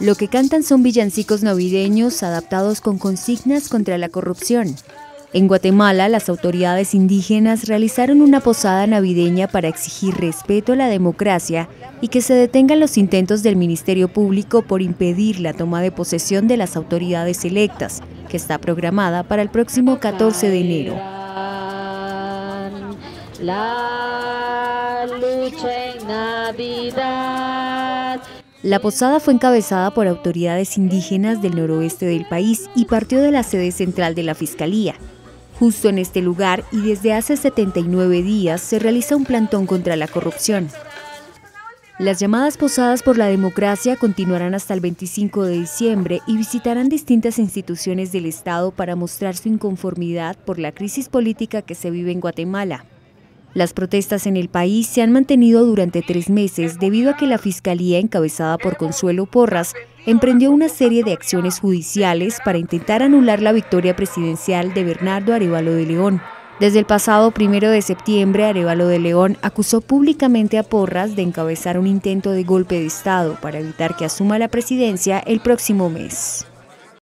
Lo que cantan son villancicos navideños adaptados con consignas contra la corrupción. En Guatemala, las autoridades indígenas realizaron una posada navideña para exigir respeto a la democracia y que se detengan los intentos del Ministerio Público por impedir la toma de posesión de las autoridades electas, que está programada para el próximo 14 de enero. La lucha en Navidad. La posada fue encabezada por autoridades indígenas del noroeste del país y partió de la sede central de la Fiscalía. Justo en este lugar y desde hace 79 días se realiza un plantón contra la corrupción. Las llamadas posadas por la democracia continuarán hasta el 25 de diciembre y visitarán distintas instituciones del Estado para mostrar su inconformidad por la crisis política que se vive en Guatemala. Las protestas en el país se han mantenido durante 3 meses debido a que la Fiscalía, encabezada por Consuelo Porras, emprendió una serie de acciones judiciales para intentar anular la victoria presidencial de Bernardo Arévalo de León. Desde el pasado 1 de septiembre, Arévalo de León acusó públicamente a Porras de encabezar un intento de golpe de Estado para evitar que asuma la presidencia el próximo mes.